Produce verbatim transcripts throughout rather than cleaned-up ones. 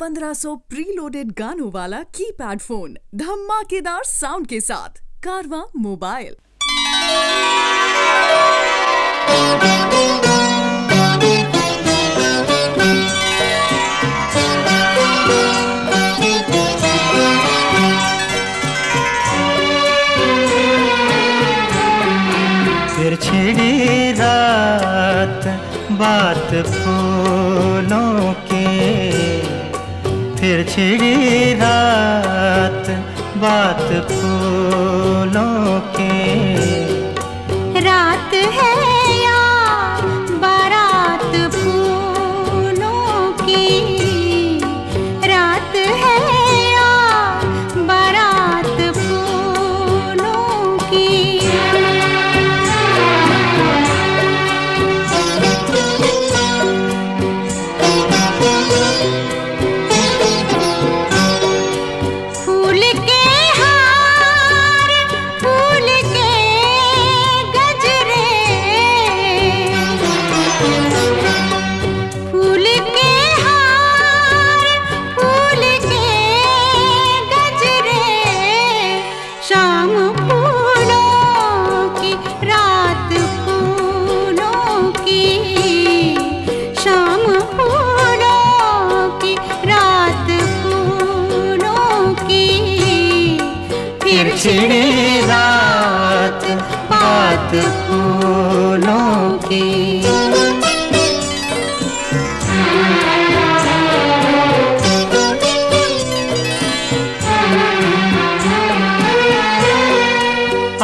पंद्रह सौ प्रीलोडेड गानों वाला कीपैड फोन धमाकेदार साउंड के साथ कारवा मोबाइल। फिर छिड़ी रात बात फूलों की, फिर छिड़ी रात बात फूलों की, रात है या बारात फूलों की, रात है या बारात फूलों की। छिड़ी रात बात फूलों की।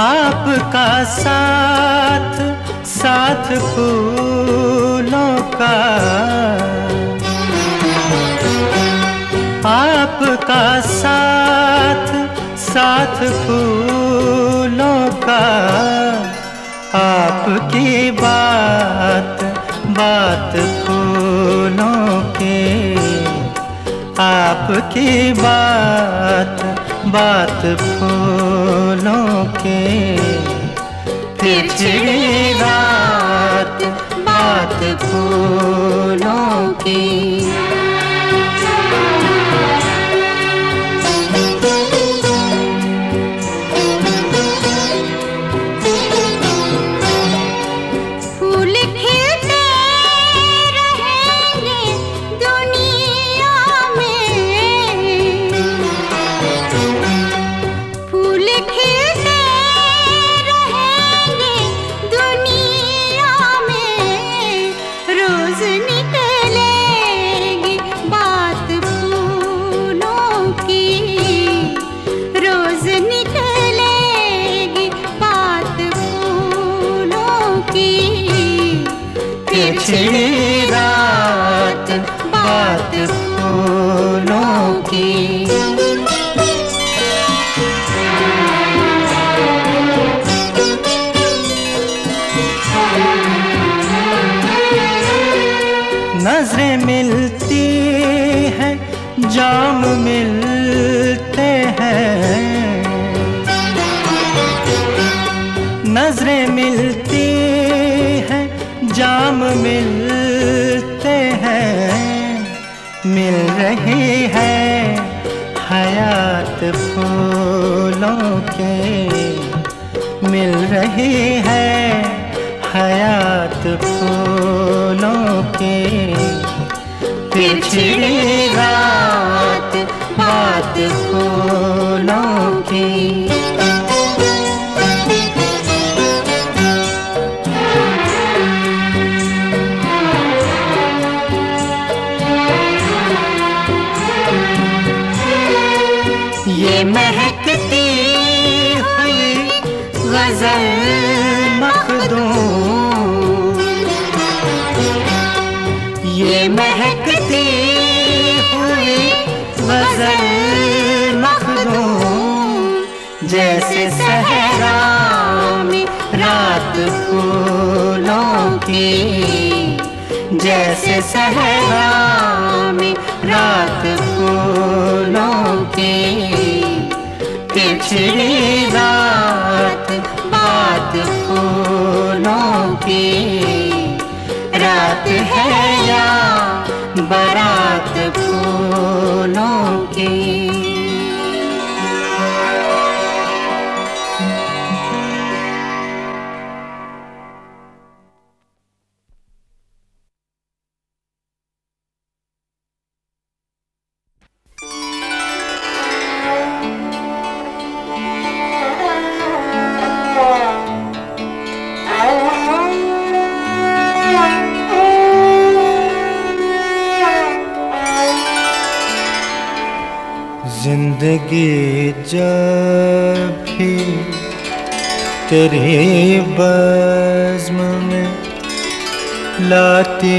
आपका साथ साथ फूलों का, आपका साथ साथ फूलों का, आपकी बात बात फूलों के, आपकी बात बात फूलों के। फिर छिड़ी रात बात फूलों की। छिड़ी रात बात फूलों की। नजरें मिलती हैं, जाम मिलते हैं, नजरें मिलती हैं, जाम मिलते हैं, मिल रही है हयात फूलों के, मिल रही है हयात फूलों के। फिर छिड़ी रात बात फूलों की। ये महकती हुई गजल मखदूम, ये महकती हुई गजल मखदूम, जैसे सहरा में रात फूलों की, जैसे सहरा में रात फूलों की। छिड़ी रात बात फूलों की, रात है या बारात फूलों। जिंदगी जब भी तेरी बज़्म में लाती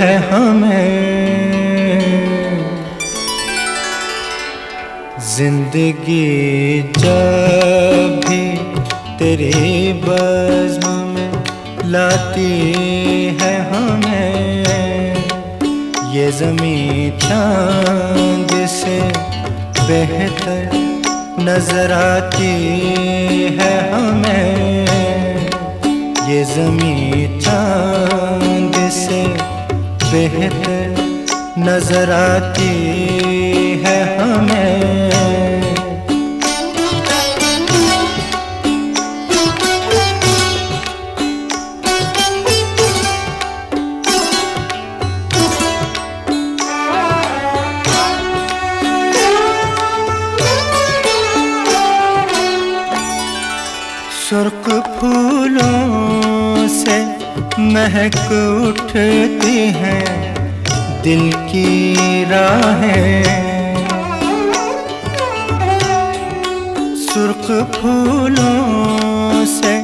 है हमें, जिंदगी जब भी तेरी बज़्म में लाती है हमें, ये ज़मीं चाँद से बेहतर नजर आती है हमें, ये ज़मीं चाँद से बेहतर नजर आती है हमें। सुर्ख फूलों से महक उठती हैं दिल की राहें, सुर्ख फूलों से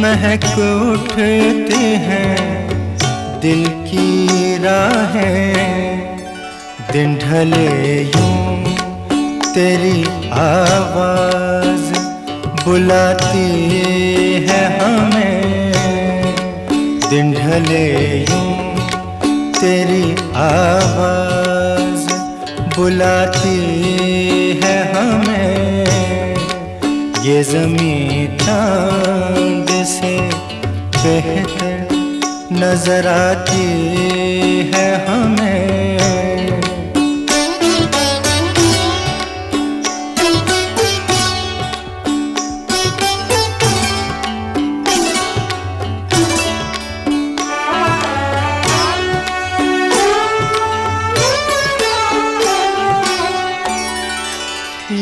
महक उठती हैं दिल की राहें, दिन ढले यूं तेरी आवाज़ बुलाती है हमें, दिन ढले यूं तेरी आवाज़ बुलाती है हमें, ये ज़मीं चाँद से बेहतर नजर आती है हमें।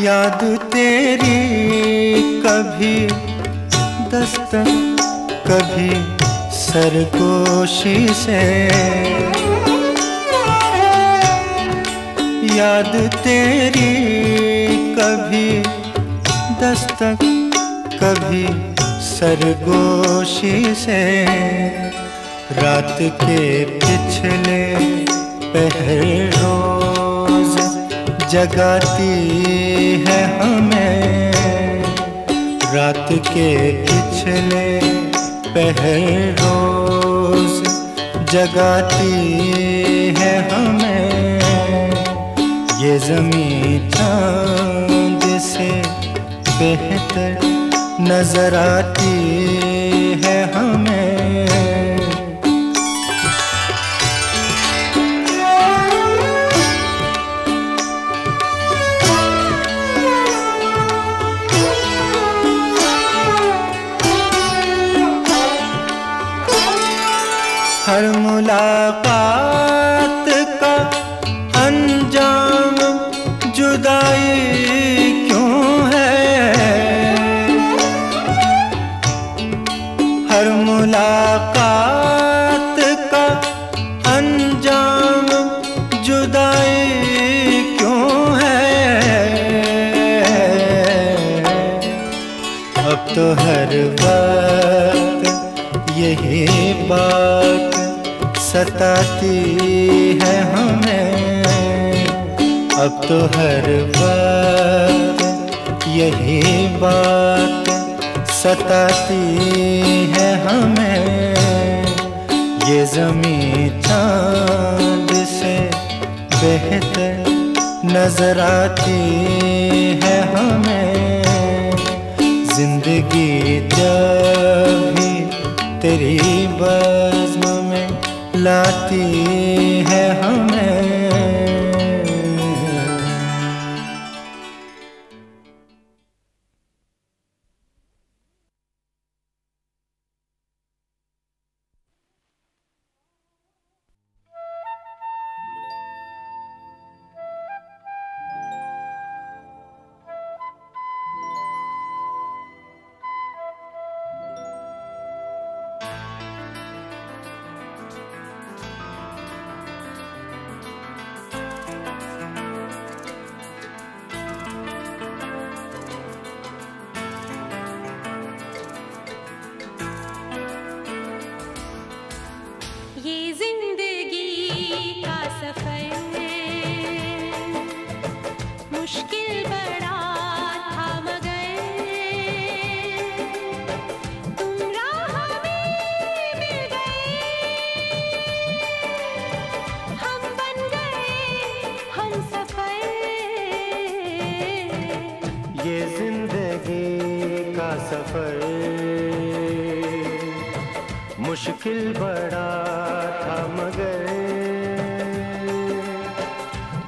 याद तेरी कभी दस्तक कभी सरगोशी से, याद तेरी कभी दस्तक कभी सरगोशी से, रात के पिछले पहर रोज जगाती है हमें, रात के पिछले पहर रोज जगाती है हमें, ये ज़मीं चाँद से बेहतर नजर आती है हमें। हर मुलाकात का अंजाम जुदाई क्यों है, हर मुलाकात का अंजाम जुदाई क्यों है, अब तो हर वक्त यही बात सताती है हमें, अब तो हर बात यही बात सताती है हमें, ये ज़मीं चाँद से बेहतर नजर आती है हमें, जिंदगी जब भी तेरी बज़्म में लाती है हमें। मुश्किल बड़ा था मगर तुम राह में मिल गए, हम बन गए हम सफर। ये जिंदगी का सफर मुश्किल बड़ा था मगर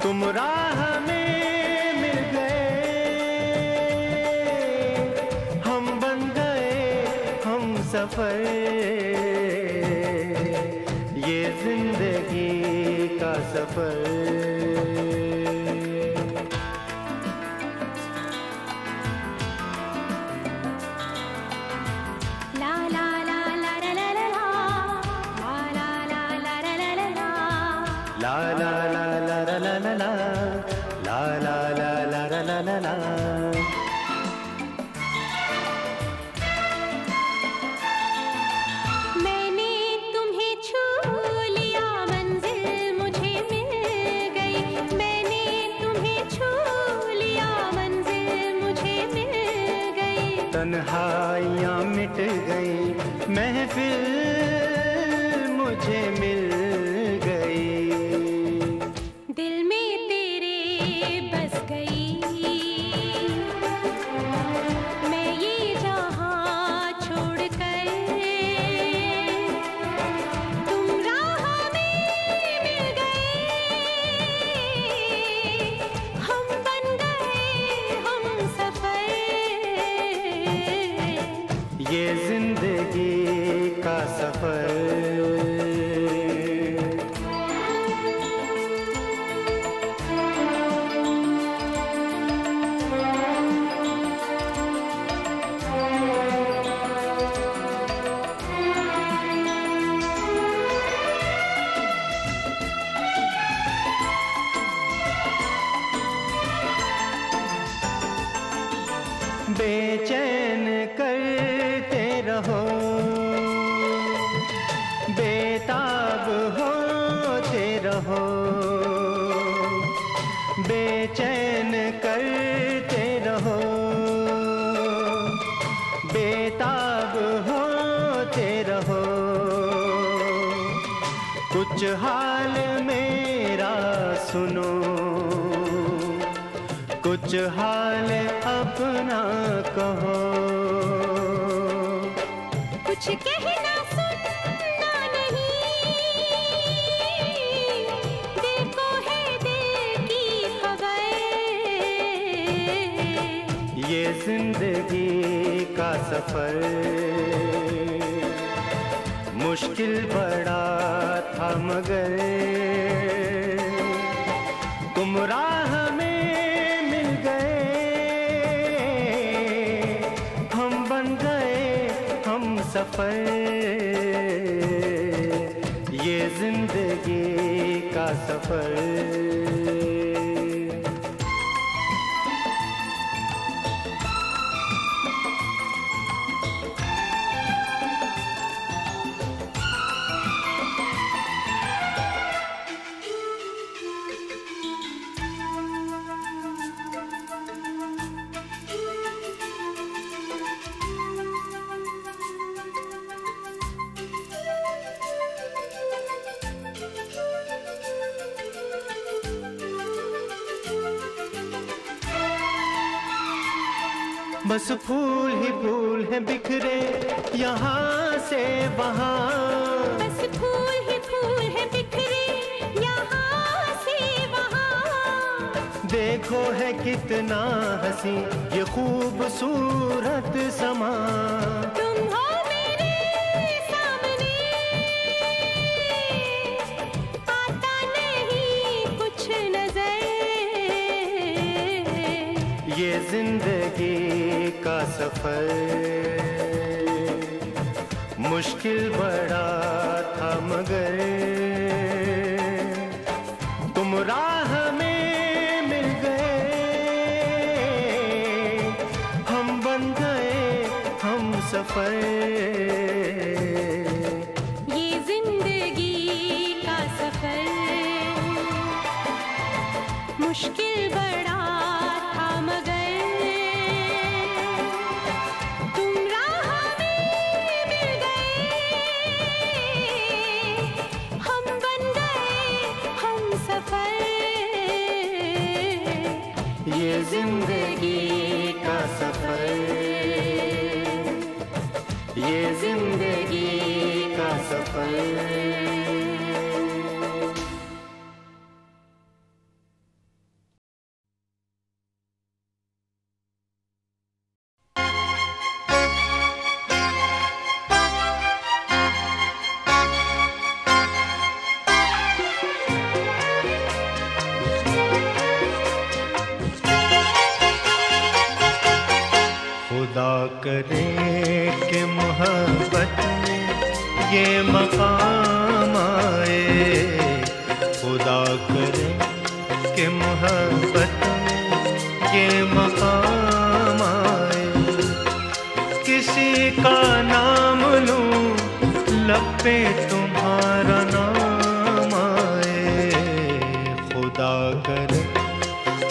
तुम राह में मिल गए, हम बन गए हम सफर। ये जिंदगी का सफर। La la la la la la la la la la la la la la la la। मैंने तुम्हें छू लिया, मंजिल मुझे मिल गई। मैंने तुम्हें छू लिया, मंजिल मुझे मिल गई। तन्हाइयां मिट गई, महफिल मुझे मिल गई। दिल में तेरे बस गई, मैं ये जहाँ छोड़ कर तुम राह में मिल गए, हम बन गए हम सफर। ये जिंदगी का सफर। बेचैन करते रहो, बेताब होते रहो। बेचैन करते रहो, बेताब होते रहो। कुछ हाल मेरा सुनो, कुछ हाल अपना कहो। कुछ कहना सुनना नहीं, दिल को है दिल की खबर। ये जिंदगी का सफर मुश्किल बड़ा था मगर तुम राह में गए, हम बन गए हम सफर। ये जिंदगी का सफर। बस फूल ही फूल हैं बिखरे यहाँ से वहाँ, बस फूल ही फूल हैं बिखरे यहाँ से वहाँ। देखो है कितना हंसी ये खूबसूरत समा, तुम हो मेरे सामने आता नहीं कुछ नजर। ये जिंदगी का सफर मुश्किल बड़ा था मगर तुम राह में मिल गए, हम बन गए हम सफर। ये जिंदगी का सफर मुश्किल बड़ा जिंदगी का सफर, ये जिंदगी का सफर। खुदा करे के मोहब्बत में ये मकाम आए, खुदा करे के मोहब्बत में ये मकाम आए। किसी का नाम लूं लब पे तुम्हारा नाम आए, खुदा करे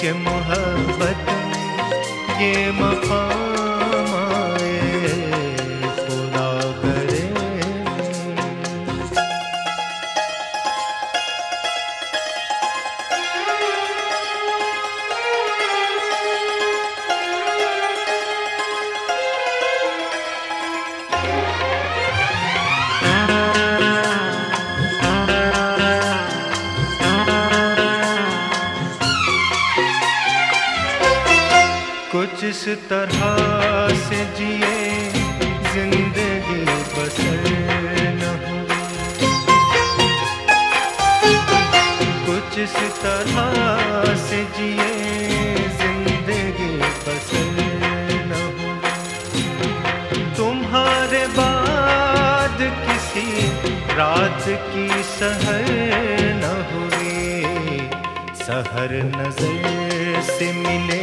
के मोहब्बत में ये मकाम। इस तरह से जिए जिंदगी बसर न हो, कुछ इस तरह से जिए जिंदगी बसर न हो। तुम्हारे बाद किसी रात की सहर न हुई, सहर नजर से मिले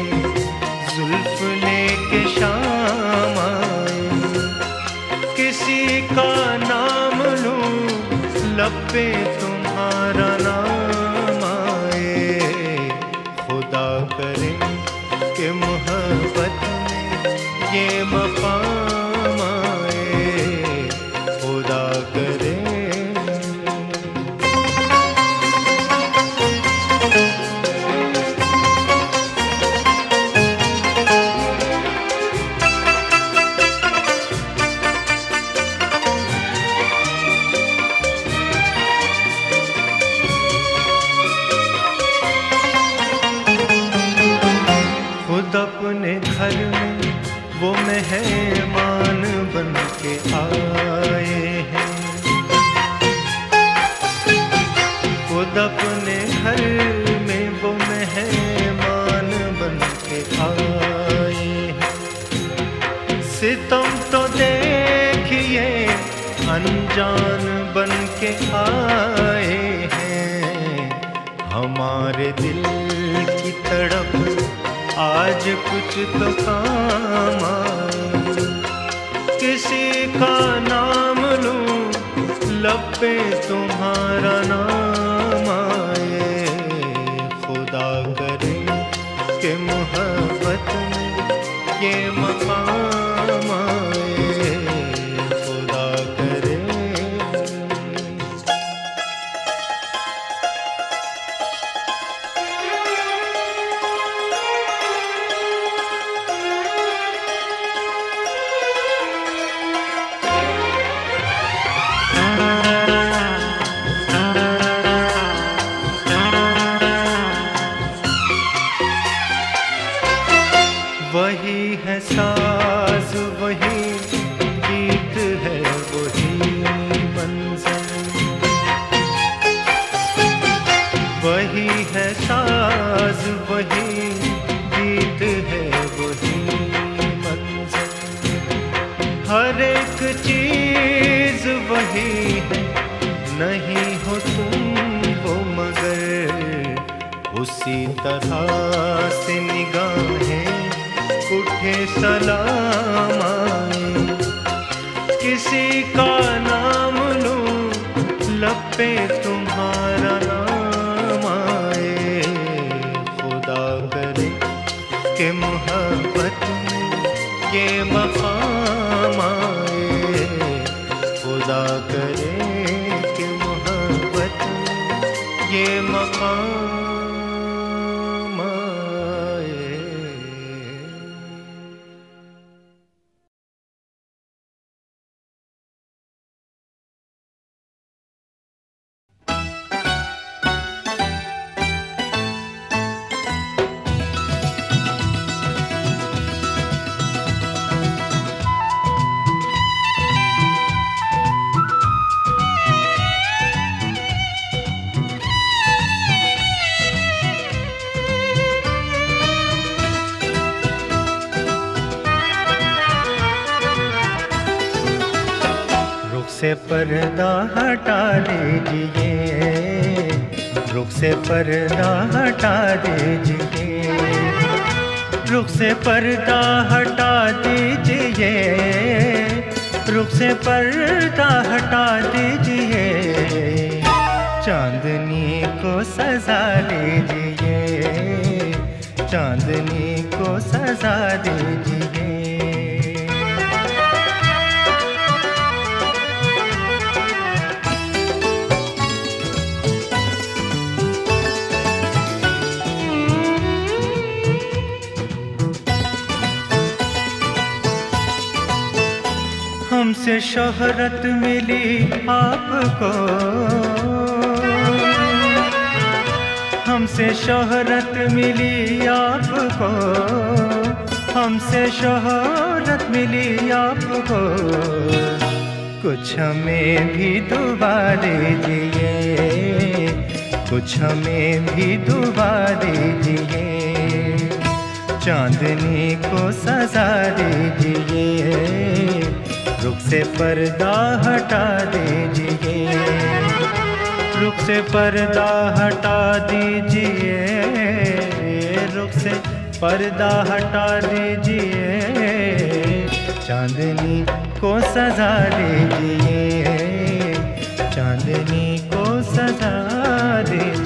जुल्फ लेके शाम आए। किसी का नाम लूं लब पे तुम्हारा नाम आए, खुदा करे के मोहब्बत में ये मकाम आए, खुदा करे। अनजान बन के आए हैं, हमारे दिल की तड़प आज कुछ तो काम आए। किसी का नाम लूं लब पे तुम्हारा नाम आए, खुदा करे के मोहब्बत में ये मकाम आए। नहीं हो तुम वो मगर, उसी तरह से निगाहें उठे सलाम आए। किसी का नाम लूं लब पे तुम्हारा नाम आए, खुदा करे के मोहब्बत में ये मकाम आए, खुदा करे ये मकाम आए। रुख़से पर्दा हटा दीजिए, रुख़से पर्दा हटा दीजिए, रुख़से पर्दा हटा दीजिए, रुख़से पर्दा हटा दीजिए, चांदनी को सजा दीजिए, चांदनी को सजा दीजिए। हमसे शोहरत मिली आपको, हमसे शोहरत मिली आपको, हमसे शोहरत मिली आपको, कुछ हमें भी दुआ दीजिए, कुछ हमें भी दुआ दीजिए, चांदनी को सजा दीजिए, रुख़से पर्दा हटा दीजिए, रुख़से पर्दा हटा दीजिए, रुख़से पर्दा हटा दीजिए, चांदनी को सजा दीजिए, चांदनी को सजा दीजिए।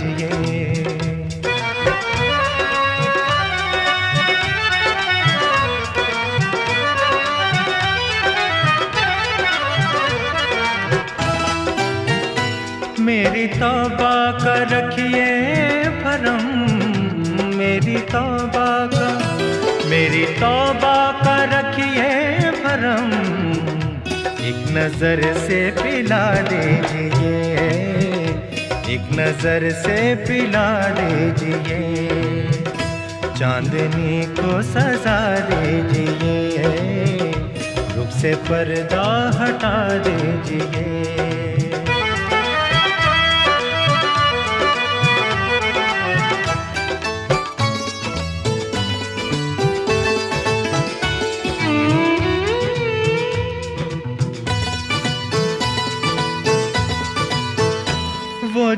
मेरी तौबा का रखिए भरम, मेरी तौबा का, मेरी तौबा का रखिए भरम, एक नज़र से पिला दीजिए, एक नज़र से पिला दीजिए, चांदनी को सजा दीजिए, रुख़से पर्दा हटा दीजिए।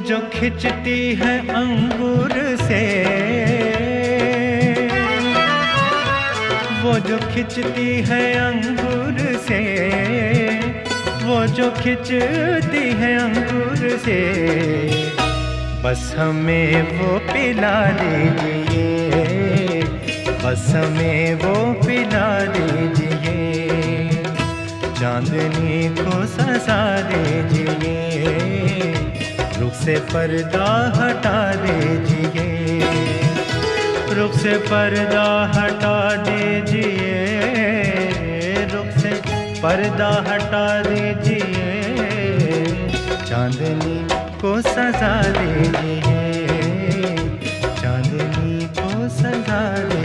जो खिंचती है अंगूर से, वो जो खिंचती है अंगूर से, वो जो खिंचती है अंगूर से, बस हमें वो पिला दीजिए, बस हमें वो पिला दीजिए, चांदनी को सजा दीजिए, रुख़से पर्दा हटा दीजिए, रुख़से पर्दा हटा दीजिए, रुख़से पर्दा हटा दीजिए, चांदनी को सजा दीजिए, चांदनी को सजा।